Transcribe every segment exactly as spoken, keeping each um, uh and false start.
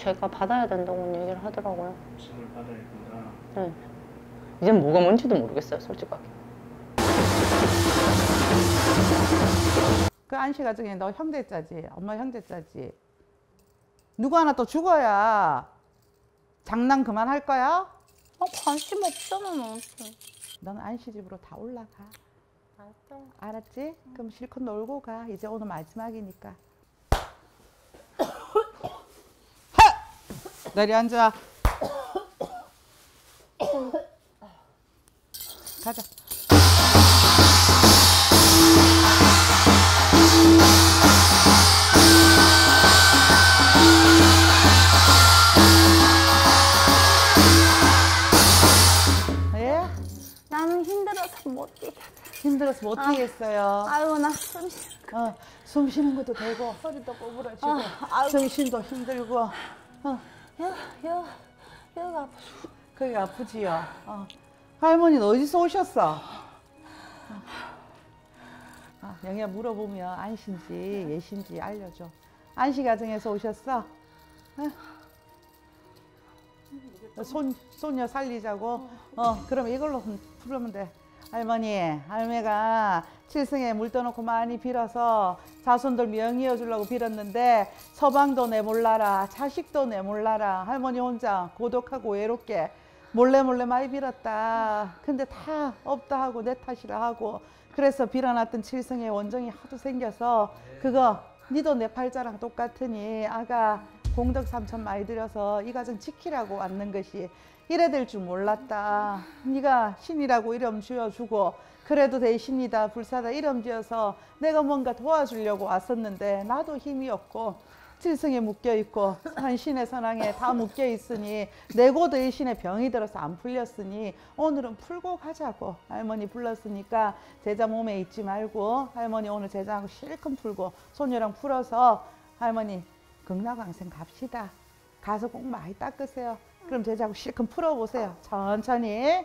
제가 받아야 된다고 얘기를 하더라고요. 보상을 받아야 된다. 네. 이젠 뭐가 뭔지도 모르겠어요, 솔직하게. 그 안씨 가정에 너 형제짜지, 엄마 형제짜지. 누구 하나 또 죽어야 장난 그만할 거야? 어, 관심 없잖아, 나한테. 넌 안씨 집으로 다 올라가. 알았어. 알았지? 응. 그럼 실컷 놀고 가. 이제 오늘 마지막이니까. 내려앉아. 가자. 예? 나는 힘들어서 못 뛰겠다. 힘들어서 못 뛰겠어요. 아, 아유, 나 숨 쉬는 어, 숨 쉬는 것도 되고 허리도 꼬부러지고 아, 정신도 힘들고. 어. 여, 여, 여가 아프지. 그게 아프지요. 어. 할머니는 어디서 오셨어? 어. 아, 영희야 물어보면 안씨인지 예씨인지 알려줘. 안씨 가정에서 오셨어? 어? 손, 손녀 살리자고? 어, 그럼 이걸로 부르면 돼. 할머니, 할매가 칠성에 물 떠놓고 많이 빌어서 자손들 명 이어주려고 빌었는데 서방도 내몰라라, 자식도 내몰라라, 할머니 혼자 고독하고 외롭게 몰래 몰래 많이 빌었다. 근데 다 없다 하고 내 탓이라 하고 그래서 빌어놨던 칠성에 원정이 하도 생겨서 그거 니도 내 팔자랑 똑같으니 아가 공덕 삼천 많이 들여서 이 가정 지키라고 왔는 것이 이래 될 줄 몰랐다. 네가 신이라고 이름 지어주고 그래도 대신이다 불사다 이름 지어서 내가 뭔가 도와주려고 왔었는데 나도 힘이 없고 칠성에 묶여있고 산신의 선왕에 다 묶여있으니 내고도 일신의 병이 들어서 안 풀렸으니 오늘은 풀고 가자고 할머니 불렀으니까 제자 몸에 있지 말고 할머니 오늘 제자하고 실컷 풀고 손녀랑 풀어서 할머니 극락왕생 갑시다. 가서 꼭 많이 닦으세요. 그럼 제자고 실컷 풀어보세요. 천천히.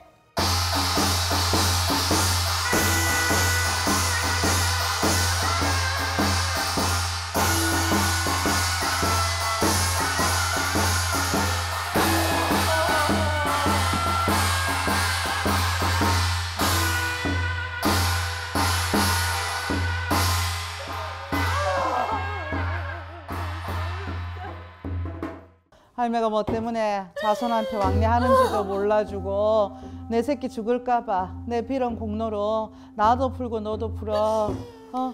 할매가 뭐 때문에 자손한테 왕래하는지도 몰라주고 내 새끼 죽을까봐 내 빌은 공로로 나도 풀고 너도 풀어. 어?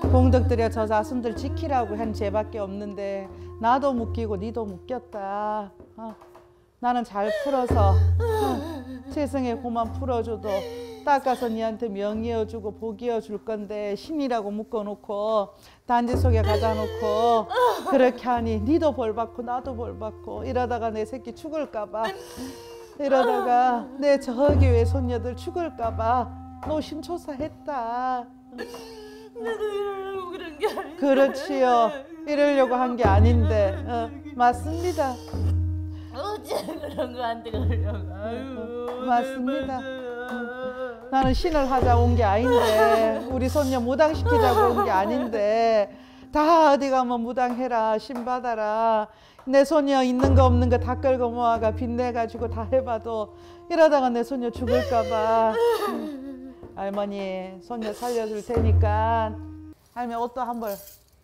공덕들여 저 자손들 지키라고 한 죄밖에 없는데 나도 묶이고 니도 묶였다. 어? 나는 잘 풀어서 칠성에 고만 풀어줘도 닦아서 니한테 명이어주고 복이어줄 건데 신이라고 묶어놓고 단지 속에 가둬놓고 그렇게 하니 니도 벌받고 나도 벌받고 이러다가 내 새끼 죽을까봐 이러다가 내 저기 외손녀들 죽을까봐 노심초사했다. 나도 이러려고 그런 게 아닌데. 그렇지요. 이러려고 한 게 아닌데. 어, 맞습니다. 어째 그런 거 안 되려고. 아유, 맞습니다. 나는 신을 하자 온 게 아닌데 우리 손녀 무당시키자고 온 게 아닌데 다 어디 가면 무당해라 신 받아라 내 손녀 있는 거 없는 거 다 끌고 모아가 빚내가지고 다 해봐도 이러다가 내 손녀 죽을까봐 음. 할머니 손녀 살려줄 테니까 할머니 옷도 한벌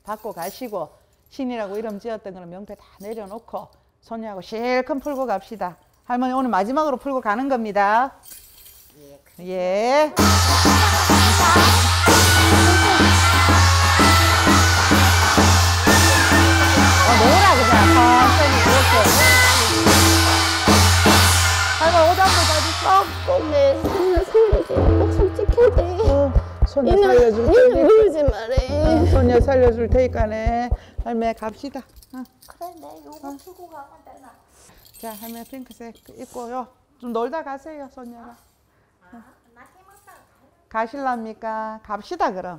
받고 가시고 신이라고 이름 지었던 그런 명패 다 내려놓고 손녀하고 실컷 풀고 갑시다. 할머니 오늘 마지막으로 풀고 가는 겁니다. 예. 어, 내라 그냥 천천히 이렇게. 할머니 옷 한번 봐주세요. 꼭 솔직해야 돼. 어, 손녀 살려줄 테니까. 울지 말해. 어, 손녀 살려줄 테니까네. 할머니 갑시다. 어. 그래, 내 요거 풀고 어. 가면 되나? 자, 할머니 핑크색 입고요. 좀 놀다 가세요, 손녀가. 어. 가실랍니까? 갑시다 그럼.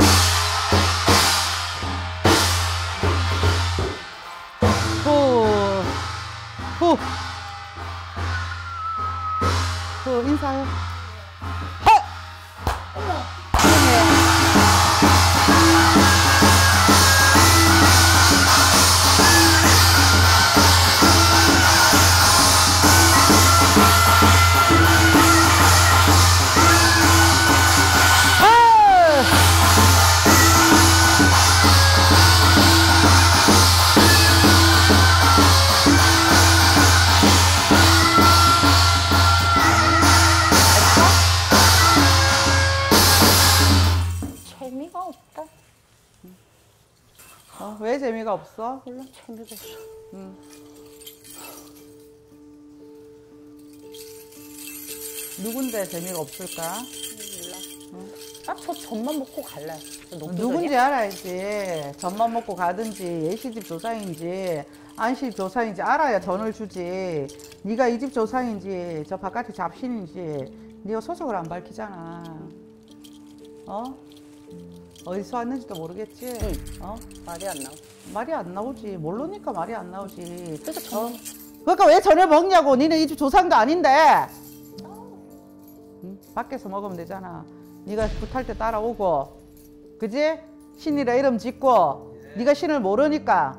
후, 후, 후 인사해. 헛. 없다. 응. 아, 왜 재미가 없어? 몰라, 재미가 없어. 응. 누군데 재미가 없을까? 몰라. 응? 아, 저 젖만 먹고 갈래. 누군지 알아야지. 젖만 먹고 가든지 예시집 조상인지 안시집 조상인지 알아야 전을 주지. 네가 이 집 조상인지 저 바깥에 잡신인지 네가 소속을 안 밝히잖아. 어? 어디서 왔는지도 모르겠지? 응. 어? 말이 안 나오지. 말이 안 나오지. 모르니까 말이 안 나오지. 그래서 전... 어? 그러니까 왜 전을 먹냐고. 니는 이 집 조상도 아닌데. 응? 밖에서 먹으면 되잖아. 네가 굿할 때 따라오고, 그지? 신이라 이름 짓고. 네가 신을 모르니까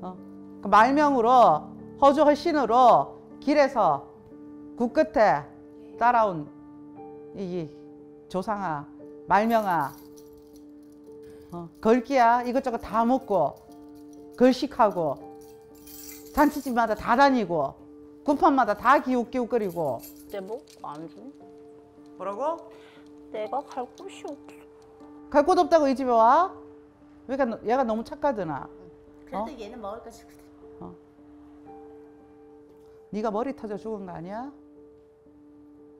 어? 그 말명으로 허주허 신으로 길에서 굿 끝에 따라온 이 조상아, 말명아, 어? 걸기야 이것저것 다 먹고 걸식하고 잔치집마다 다 다니고 군판마다 다 기웃기웃거리고. 내 뭐? 안 줘. 뭐라고? 내가 갈 곳이 없어. 갈 곳 없다고 이 집에 와? 그러니까 얘가 너무 착하드나. 그래도 어? 얘는 먹을 거 싶거든. 어. 네가 머리 터져 죽은 거 아니야?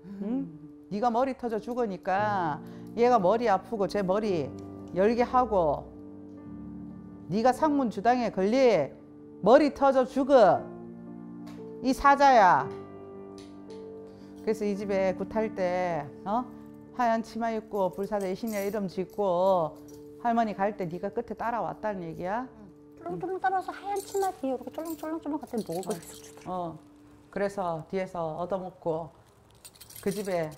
음. 응? 네가 머리 터져 죽으니까 얘가 머리 아프고 제 머리 열게 하고 네가 상문 주당에 걸리 머리 터져 죽은 이 사자야. 그래서 이 집에 굿할 때 어? 하얀 치마 입고 불사대 신이라 이름 짓고 할머니 갈 때 네가 끝에 따라왔다는 얘기야? 응. 쫄렁쫄렁 따라서 하얀 치마 뒤에 이렇게 쫄렁쫄렁쫄렁 같은 먹을 계속 주더라. 어. 그래서 뒤에서 얻어먹고 그 집에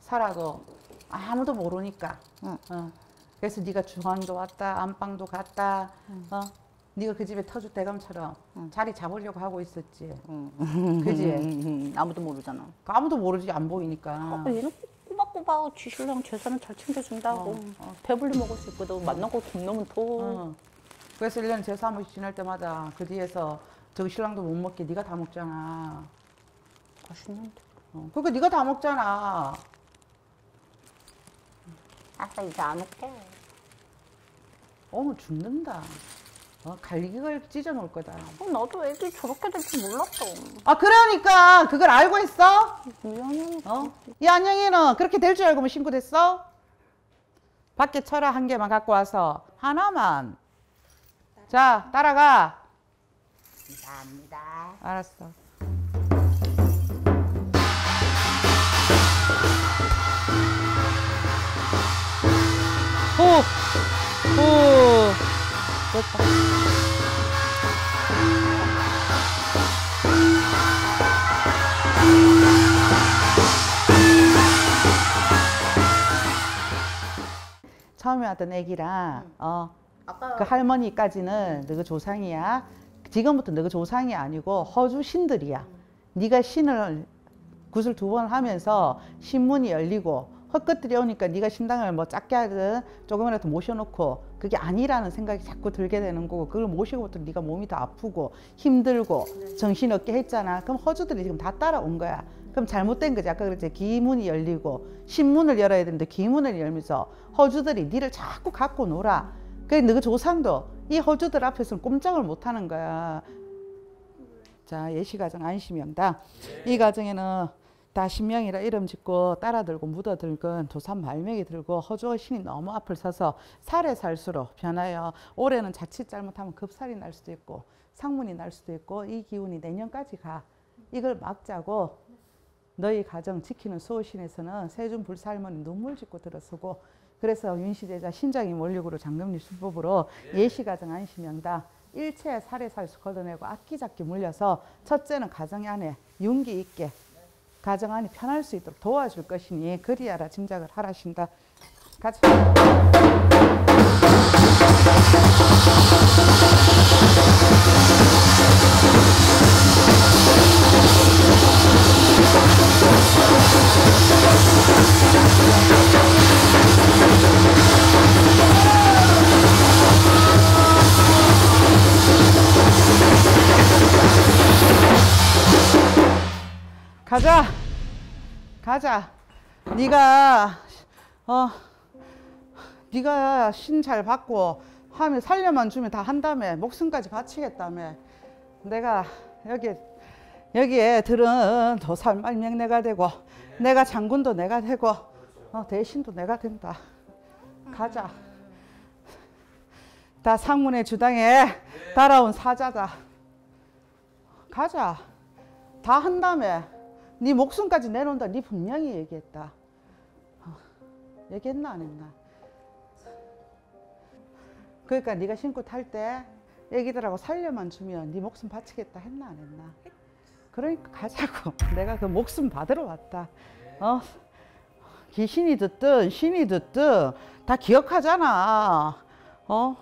살아도 아무도 모르니까. 응. 어. 그래서 네가 중앙도 왔다, 안방도 갔다. 응. 어? 네가 그 집에 터줏 대감처럼 응. 자리 잡으려고 하고 있었지. 응. 그지? 응. 아무도 모르잖아. 아무도 모르지, 안 보이니까. 어, 얘는? 꼬박꼬박 쥐 신랑 제 사람 잘 챙겨준다고. 어, 어. 배불리 먹을 수 있거든. 만난 거 돈 넘은 돈. 그래서 일 년에 제사 한 번씩 지낼 때마다 그 뒤에서 저기 신랑도 못 먹게 네가 다 먹잖아. 맛있는데. 어. 그러니까 네가 다 먹잖아. 아싸 이제 안 먹게. 어머 죽는다. 어, 갈기걸 찢어 놓을 거다. 어, 나도 애들이 저렇게 될 줄 몰랐어. 아, 그러니까 그걸 알고 있어? 미안해. 어? 이 안녕이는 그렇게 될 줄 알고만 신고됐어? 밖에 철아 한 개만 갖고 와서 하나만. 자, 따라가. 감사합니다. 알았어. 오, 오. 됐다. 처음에 왔던 애기랑 응. 어, 그 할머니까지는 너가 조상이야. 지금부터 너가 조상이 아니고 허주 신들이야. 응. 네가 신을 굿을 두 번 하면서 신문이 열리고 헛것들이 오니까 네가 신당을 뭐 작게 하든 조금이라도 모셔놓고 그게 아니라는 생각이 자꾸 들게 되는 거고, 그걸 모시고부터 네가 몸이 더 아프고 힘들고 정신없게 했잖아. 그럼 허주들이 지금 다 따라온 거야. 그럼 잘못된 거지. 아까 그랬지. 기문이 열리고 신문을 열어야 되는데 기문을 열면서 허주들이 니를 자꾸 갖고 놀아. 그래 너가 조상도 이 허주들 앞에서는 꼼짝을 못하는 거야. 자, 예시가정 안시명다. 이 가정에는 다 신명이라 이름 짓고 따라 들고 묻어 들건 조상 말명이 들고 허주어 신이 너무 앞을 서서 살에 살수록 변하여 올해는 자칫 잘못하면 급살이 날 수도 있고 상문이 날 수도 있고 이 기운이 내년까지 가. 이걸 막자고 너희 가정 지키는 수호신에서는 세준불살머니 눈물 짓고 들어서고, 그래서 윤시제자 신장이 원력으로 장금리 수법으로 예시가정 안시명다 일체의 살에 살수 걷어내고 악기잡기 물려서 첫째는 가정 안에 윤기 있게 가정 안이 편할 수 있도록 도와줄 것이니 그리하라 짐작을 하라신다. 가자. 가자. 가자. 네가 어 네가 신 잘 받고 하면 살려만 주면 다 한다며, 목숨까지 바치겠다며. 내가 여기 여기에 들은 도살 말명 내가 되고, 네. 내가 장군도 내가 되고, 어, 대신도 내가 된다. 가자. 다 상문의 주당에 네. 달아온 사자다. 가자. 다 한다며. 네 목숨까지 내놓는다. 네 분명히 얘기했다. 어, 얘기했나 안 했나? 그러니까 네가 신고 탈 때 애기들하고 살려만 주면 네 목숨 바치겠다 했나 안 했나? 그러니까 가자고. 내가 그 목숨 받으러 왔다. 어? 귀신이 듣든 신이 듣든 다 기억하잖아. 어?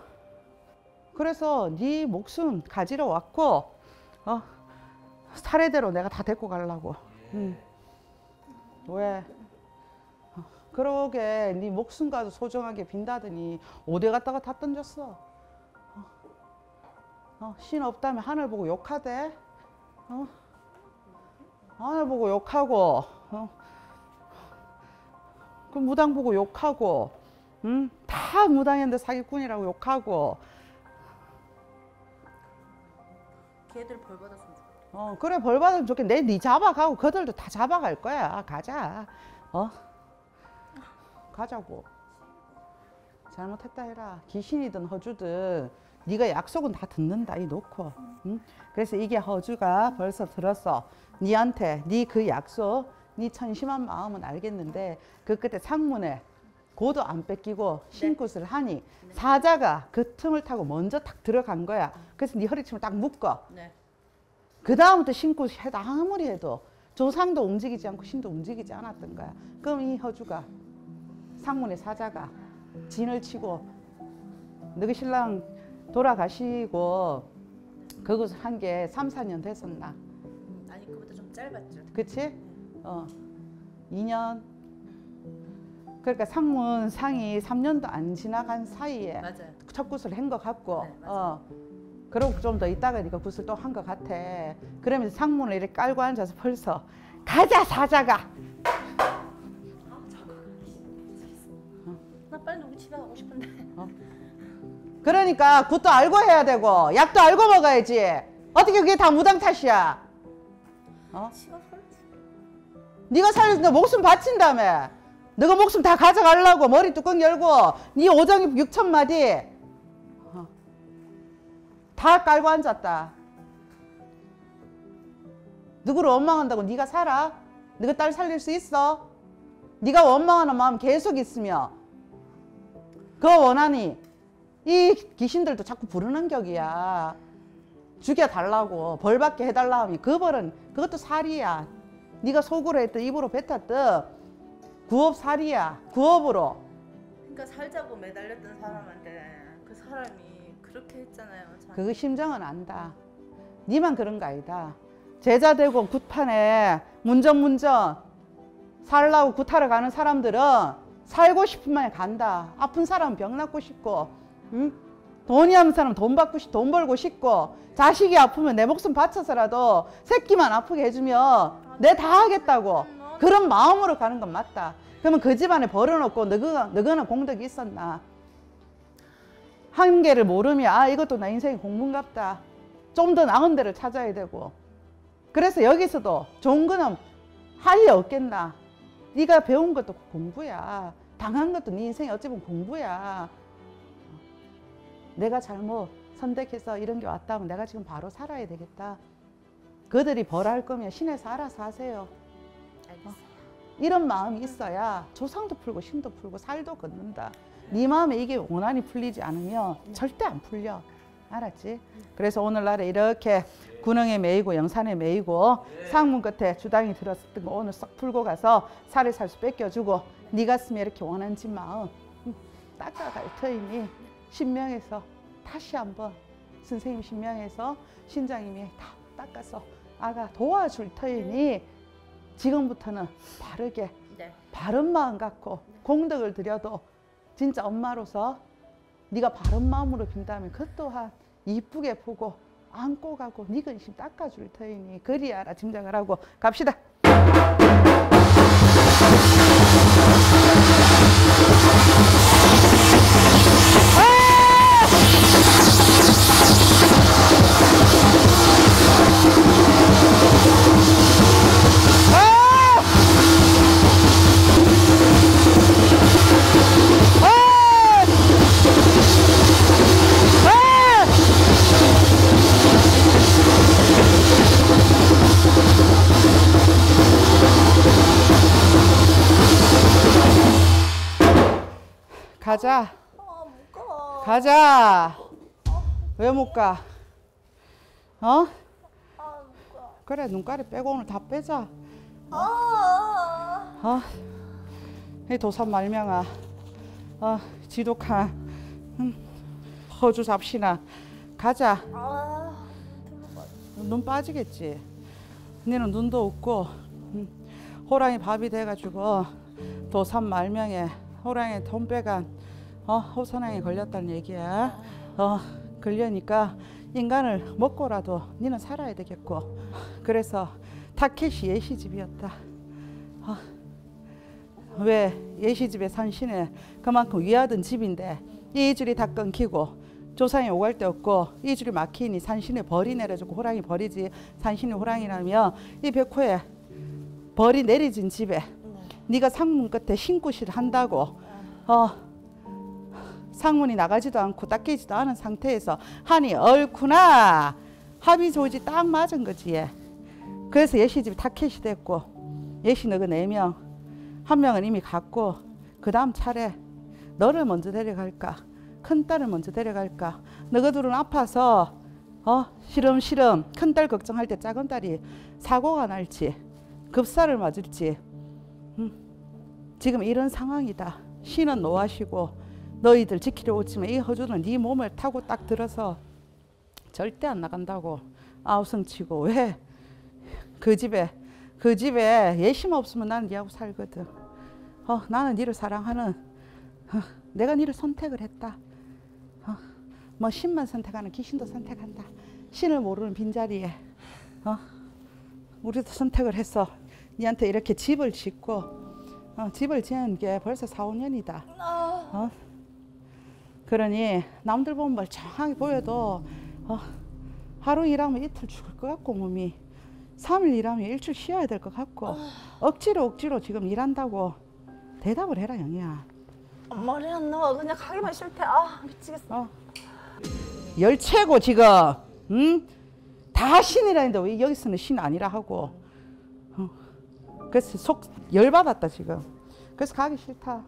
그래서 네 목숨 가지러 왔고, 어? 사례대로 내가 다 데리고 가려고. 응. 왜? 그러게 네 목숨과도 소중하게 빈다더니 어디 갔다가 다 던졌어. 어. 어, 신 없다면 하늘 보고 욕하대. 어? 하늘 보고 욕하고, 어? 그 무당 보고 욕하고, 응? 다 무당인데 사기꾼이라고 욕하고. 걔들 벌 받았으면 좋겠다. 어, 그래, 벌 받으면 좋겠네. 내 네 잡아가고 그들도 다 잡아갈 거야. 가자. 어? 가자고. 잘못했다 해라. 귀신이든 허주든 네가 약속은 다 듣는다. 이 놓고. 응? 그래서 이게 허주가 벌써 들었어. 네한테 네 그 약속, 네 천심한 마음은 알겠는데 그 끝에 상문에 고도 안 뺏기고 신굿을 네. 하니 네. 사자가 그 틈을 타고 먼저 탁 들어간 거야. 그래서 네 허리춤을 딱 묶어. 네. 그 다음부터 신굿 해도 아무리 해도 조상도 움직이지 않고 신도 움직이지 않았던 거야. 그럼 이 허주가, 상문의 사자가 진을 치고 너희 신랑 돌아가시고 그것을 한 게 삼, 사 년 됐었나? 아니, 그보다 좀 짧았죠. 그치? 어, 이 년. 그러니까 상문 상이 삼 년도 안 지나간 사이에 맞아요. 첫 굿을 한 것 같고, 네, 어, 그러고 좀 더 있다가 네가 굿을 또 한 것 같아. 그러면서 상문을 이렇게 깔고 앉아서 벌써 가자 사자가! 빨리 우리 집에 가고 싶은데. 어? 그러니까 굿도 알고 해야 되고 약도 알고 먹어야지. 어떻게 그게 다 무당 탓이야? 어? 네가 살려서 목숨 바친다며. 너가 목숨 다 가져가려고 머리 뚜껑 열고 네 오정이 육천 마디 어. 다 깔고 앉았다. 누구를 원망한다고 네가 살아? 네가 딸 살릴 수 있어? 네가 원망하는 마음 계속 있으며 그거 원하니 이 귀신들도 자꾸 부르는 격이야. 죽여달라고 벌받게 해달라 하면 그 벌은 그것도 살이야. 네가 속으로 했든 입으로 뱉었든 구업 살이야. 구업으로. 그러니까 살자고 매달렸던 사람한테 그 사람이 그렇게 했잖아요. 그 심정은 안다. 니만 그런 거 아니다. 제자 되고 굿판에 문전문전 살라고 굿하러 가는 사람들은 살고 싶은 마음에 간다. 아픈 사람은 병 낫고 싶고, 응? 돈이 없는 사람은 돈 받고 싶, 돈 벌고 싶고, 자식이 아프면 내 목숨 바쳐서라도 새끼만 아프게 해주면 내 다 하겠다고 그런 마음으로 가는 건 맞다. 그러면 그 집안에 벌어놓고 너가 너가 공덕이 있었나? 한계를 모르면 아 이것도 나 인생의 공문갑다. 좀 더 나은 데를 찾아야 되고. 그래서 여기서도 좋은 거는 할 일 없겠나? 네가 배운 것도 공부야. 당한 것도 네 인생이 어찌 보면 공부야. 내가 잘못 선택해서 이런 게 왔다면 내가 지금 바로 살아야 되겠다. 그들이 벌할 거면 신에서 알아서 하세요. 어? 이런 마음이 있어야 조상도 풀고 신도 풀고 살도 걷는다. 네 마음에 이게 원한이 풀리지 않으면 절대 안 풀려. 알았지? 그래서 오늘날에 이렇게 군흥에 매이고 영산에 매이고 상문 끝에 주당이 들었던 거 오늘 싹 풀고 가서 살을 살수 뺏겨주고 네 가슴에 이렇게 원한지 마음 닦아갈 터이니 신명에서 다시 한번 선생님 신명에서 신장님이 다 닦아서 아가 도와줄 터이니 지금부터는 바르게 바른 마음 갖고 공덕을 들여도 진짜 엄마로서 네가 바른 마음으로 빈다면 그 또한 이쁘게 보고 안고 가고 네 근심 닦아줄 터이니 그리하라 짐작을 하고 갑시다. 가자. 어, 무거워. 가자. 어? 왜 못 가? 어? 어, 무거워. 그래, 눈가리 빼고 오늘 다 빼자. 어? 어? 이 도산 말명아. 어, 지독한. 응. 허주 잡시나. 가자. 어, 눈 빠지겠지? 니는 눈도 없고. 응. 호랑이 밥이 돼가지고 도산 말명에 호랑이 돈 빼간 어, 호선행에 걸렸다는 얘기야. 어, 걸려니까 인간을 먹고라도 니는 살아야 되겠고. 그래서 타켓이 예시집이었다. 어, 왜 예시집의 산신에 그만큼 위하던 집인데 이 줄이 다 끊기고 조상이 오갈 데 없고 이 줄이 막히니 산신에 벌이 내려주고 호랑이 벌이지. 산신이 호랑이라면 이 백호에 벌이 내려진 집에 네가 상문 끝에 신굿을 한다고. 어, 상문이 나가지도 않고 닦이지도 않은 상태에서 하니 얼구나. 합이 조지 딱 맞은 거지. 그래서 예시집이 타켓이 됐고 예시 너그 네 명, 한 명은 이미 갔고 그 다음 차례 너를 먼저 데려갈까 큰 딸을 먼저 데려갈까. 너그 둘은 아파서 어 시름시름 큰 딸 걱정할 때 작은 딸이 사고가 날지 급사를 맞을지. 음, 지금 이런 상황이다. 신은 노하시고 너희들 지키려 오지만 이 허주는 네 몸을 타고 딱 들어서 절대 안 나간다고 아우성치고. 왜? 그 집에 그 집에 예심 없으면 나는 네하고 살거든. 어, 나는 너를 사랑하는 어, 내가 너를 선택을 했다. 어, 뭐 신만 선택하는 귀신도 선택한다. 신을 모르는 빈자리에 어, 우리도 선택을 했어. 니한테 이렇게 집을 짓고 어, 집을 지은 게 벌써 사, 오 년이다. 어? 그러니 남들 보면 멀쩡하게 보여도 어, 하루 일하면 이틀 죽을 것 같고 몸이 삼 일 일하면 일주일 쉬어야 될 것 같고 어... 억지로 억지로 지금 일한다고 대답을 해라 영희야. 머리 안 나와. 그냥 가기만 싫대. 아 미치겠어. 어. 열체고 지금 응? 다 신이라 했는데 왜 여기서는 신 아니라 하고. 어. 그래서 속 열받았다 지금. 그래서 가기 싫다.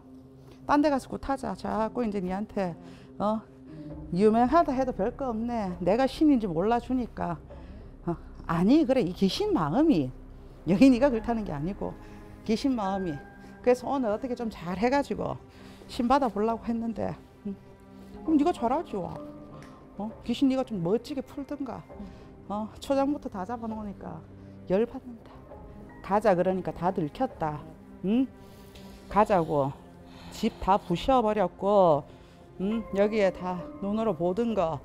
딴 데 가서 굿하자. 자꾸 이제 니한테 어? 유명하다 해도 별거 없네. 내가 신인지 몰라주니까. 어? 아니 그래 이 귀신 마음이 여인이가 그렇다는 게 아니고 귀신 마음이. 그래서 오늘 어떻게 좀 잘 해가지고 신 받아보려고 했는데 응? 그럼 니가 잘하지. 어? 귀신 니가 좀 멋지게 풀든가. 어? 초장부터 다 잡아놓으니까 열받는다. 가자 그러니까 다 들켰다. 응? 가자고. 집 다 부셔버렸고 응? 여기에 다 눈으로 보던 거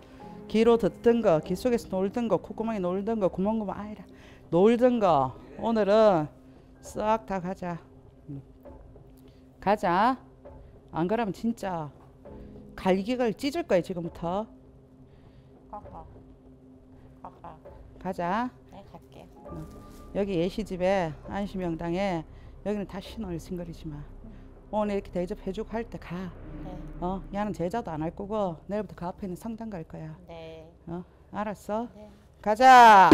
귀로 듣던 거 귀 속에서 놀던 거 콧구멍에 놀던 거 구멍구멍 아이라 놀던 거 오늘은 싹 다 가자. 응. 가자. 안 그러면 진짜 갈기갈 찢을 거야 지금부터. 가가 가가 가자. 네 갈게. 응. 여기 예시집에 안시명당에 여기는 다 신을 싱거리지 마. 오늘 이렇게 대접해주고 할 때 가. 네. 어, 야는 제자도 안 할 거고 내일부터 그 앞에 있는 성당 갈 거야. 네. 어, 알았어? 네. 가자.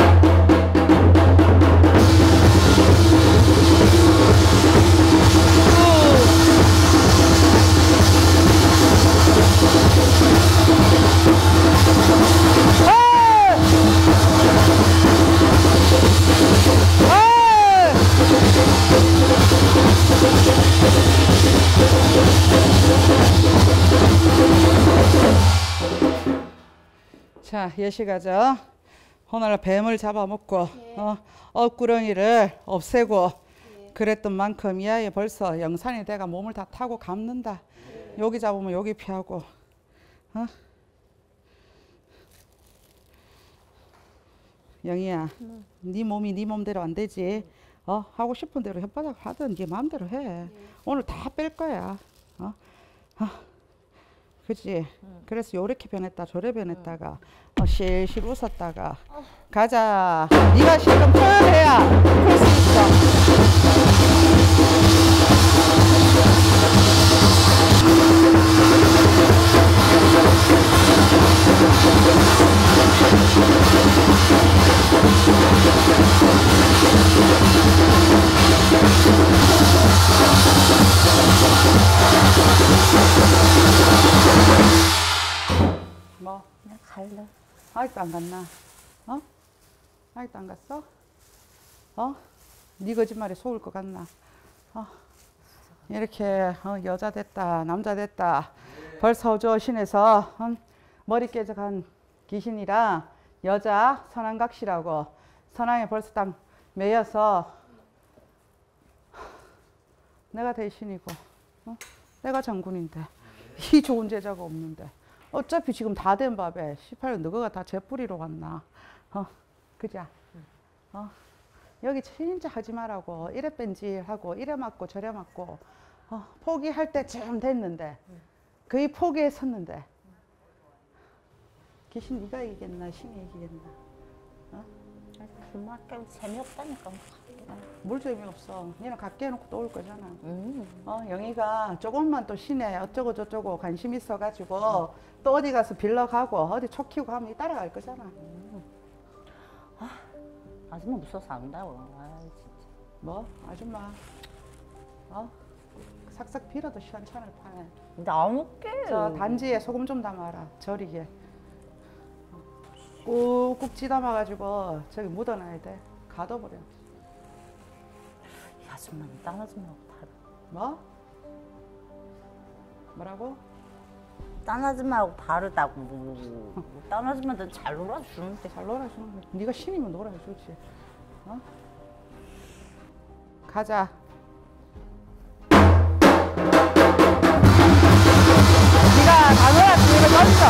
자, 예시 가자. 오늘 뱀을 잡아먹고 예. 어, 엎구렁이를 없애고 예. 그랬던 만큼 이 아이 벌써 영산이 돼가 몸을 다 타고 감는다. 예. 여기 잡으면 여기 피하고 어? 영희야, 응. 네 몸이 네 몸대로 안 되지. 어? 하고 싶은 대로 혓바닥 하든 네 마음대로 해. 예. 오늘 다 뺄 거야. 어? 어. 그치? 응. 그래서 요렇게 변했다 저래 변했다가 응. 어, 실실 웃었다가 어. 가자. 네가 실컷 표현해야 풀 수 있어. 아직도 안 갔나? 어? 아직도 안 갔어? 어? 네 거짓말에 속을 것 같나? 어? 이렇게 어, 여자 됐다, 남자 됐다. 벌써 호조 신에서 어? 머리 깨져 간 귀신이라 여자 선왕각시라고 선왕에 벌써 딱 매여서 내가 대신이고 어? 내가 장군인데 이 좋은 제자가 없는데 어차피 지금 다 된 밥에 십팔 년 너가 다 재뿌리로 왔나? 어, 그자? 어? 여기 진짜 하지 말라고 이래 뺀질하고 이래 맞고 저래 맞고 어, 포기할 때쯤 됐는데 거의 포기에 섰는데 귀신 네가 이기겠나? 신이 이기겠나? 어? 그 말까지 재미없다니까. 뭘 재미없어. 니는 갖게 해놓고 또 올 거잖아. 음. 어, 영희가 조금만 또 신에 어쩌고 저쩌고 관심 있어가지고 음. 또 어디 가서 빌러 가고 어디 초 키우고 하면 따라갈 거잖아. 음. 아, 아줌마 무서워서 안 온다고. 아, 진짜. 뭐? 아줌마. 어? 삭삭 빌어도 시원찮을 판에. 나 안 올게. 저 단지에 소금 좀 담아라. 절이게. 꾹꾹 찌담아가지고 저기 묻어놔야 돼. 가둬버려. 이 아줌마는 딴 아줌마하고 다르다. 뭐? 뭐라고? 딴 아줌마하고 다르다고. 뭐. 딴 아줌마들은 잘 놀아주는데. 잘 놀아주는데. 네가 신이면 놀아주지. 어? 가자. 네가 다 놀아주니까 졌어.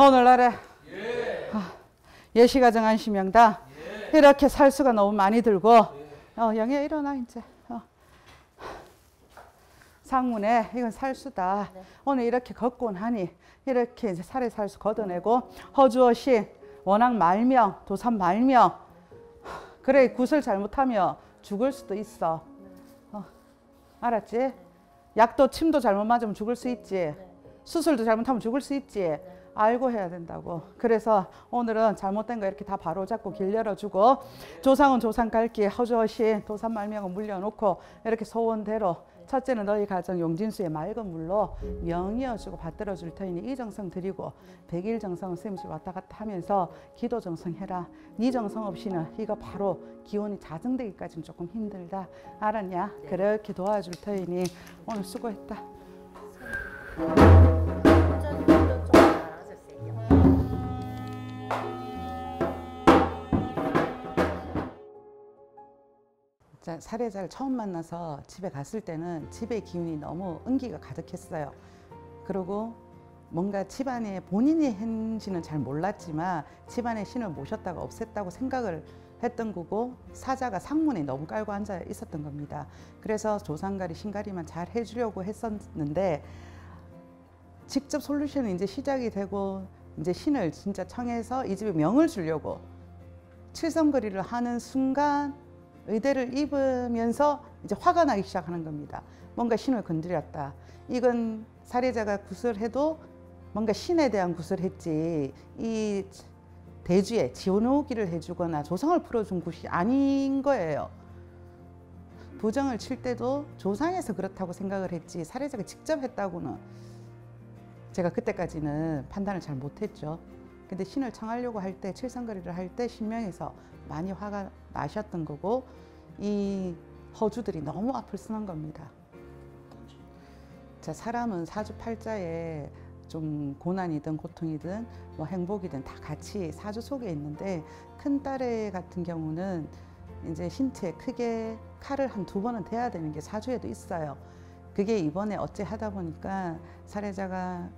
오늘날에 예. 예시가 정한 심령다. 예. 이렇게 살 수가 너무 많이 들고 예. 어, 영희야 일어나 이제 어. 상문에 이건 살수다. 네. 오늘 이렇게 걷곤 하니 이렇게 이제 살에 살수 걷어내고 허주어신 원앙 말명 도산 말명 그래 굿을 잘못하며 죽을 수도 있어. 어. 알았지? 약도 침도 잘못 맞으면 죽을 수 있지. 수술도 잘못하면 죽을 수 있지. 알고 해야 된다고. 그래서 오늘은 잘못된 거 이렇게 다 바로잡고 길 열어주고 조상은 조상 갈길 허주허신 도산말명은 물려놓고 이렇게 소원대로 첫째는 너희 가정 용진수의 맑은 물로 명이어주고 받들어줄 터이니 이 정성 드리고 백일 정성은 스님집 왔다 갔다 하면서 기도 정성 해라. 네 정성 없이는 이거 바로 기온이 자정되기까지는 조금 힘들다. 알았냐? 그렇게 도와줄 터이니 오늘 수고했다. 자, 사례자를 처음 만나서 집에 갔을 때는 집의 기운이 너무 은기가 가득했어요. 그리고 뭔가 집안에 본인이 했는지는 잘 몰랐지만 집안에 신을 모셨다가 없앴다고 생각을 했던 거고 사자가 상문에 너무 깔고 앉아 있었던 겁니다. 그래서 조상가리 신가리만 잘 해주려고 했었는데 직접 솔루션이 이제 시작이 되고 이제 신을 진짜 청해서 이 집에 명을 주려고 칠성거리를 하는 순간 의대를 입으면서 이제 화가 나기 시작하는 겁니다. 뭔가 신을 건드렸다. 이건 사례자가 굿을 해도 뭔가 신에 대한 굿을 했지 이 대주에 지원오기를 해주거나 조상을 풀어준 굿이 아닌 거예요. 도정을 칠 때도 조상에서 그렇다고 생각을 했지 사례자가 직접 했다고는 제가 그때까지는 판단을 잘 못했죠. 근데 신을 청하려고 할 때 칠성거리를 할 때 신명에서 많이 화가 나셨던 거고 이 허주들이 너무 앞을 쓰는 겁니다. 자, 사람은 사주팔자에 좀 고난이든 고통이든 뭐 행복이든 다 같이 사주 속에 있는데 큰 딸애 같은 경우는 이제 신체 크게 칼을 한두 번은 대야 되는 게 사주에도 있어요. 그게 이번에 어찌 하다 보니까 살해자가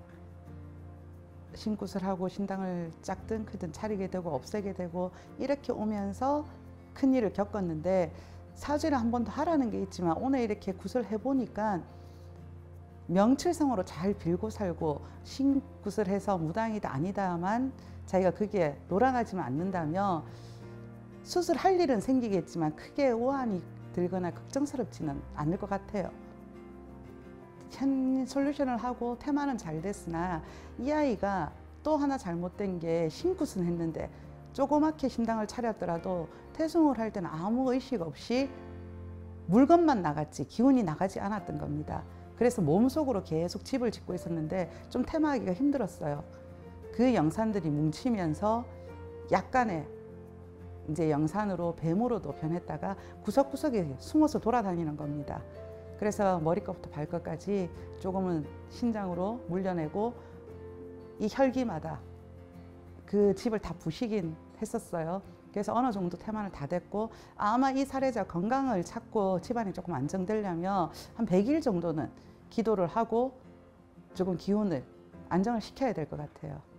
신굿을 하고 신당을 짝든 크든 차리게 되고 없애게 되고 이렇게 오면서 큰일을 겪었는데, 사죄를 한 번 더 하라는 게 있지만 오늘 이렇게 굿을 해보니까 명칠성으로 잘 빌고 살고 신굿을 해서 무당이다 아니다만 자기가 그게 놀아나지만 않는다며 수술할 일은 생기겠지만 크게 오한이 들거나 걱정스럽지는 않을 것 같아요. 현 솔루션을 하고 테마는 잘 됐으나 이 아이가 또 하나 잘못된 게, 신굿은 했는데 조그맣게 신당을 차렸더라도 태송을 할 때는 아무 의식 없이 물건만 나갔지 기운이 나가지 않았던 겁니다. 그래서 몸속으로 계속 집을 짓고 있었는데 좀 테마하기가 힘들었어요. 그 영산들이 뭉치면서 약간의 이제 영산으로 뱀으로도 변했다가 구석구석에 숨어서 돌아다니는 겁니다. 그래서 머리끝부터 발끝까지 조금은 신장으로 물려내고 이 혈기마다 그 집을 다 부시긴 했었어요. 그래서 어느 정도 태만을 다 됐고, 아마 이 살해자 건강을 찾고 집안이 조금 안정되려면 한 백 일 정도는 기도를 하고 조금 기운을 안정을 시켜야 될 것 같아요.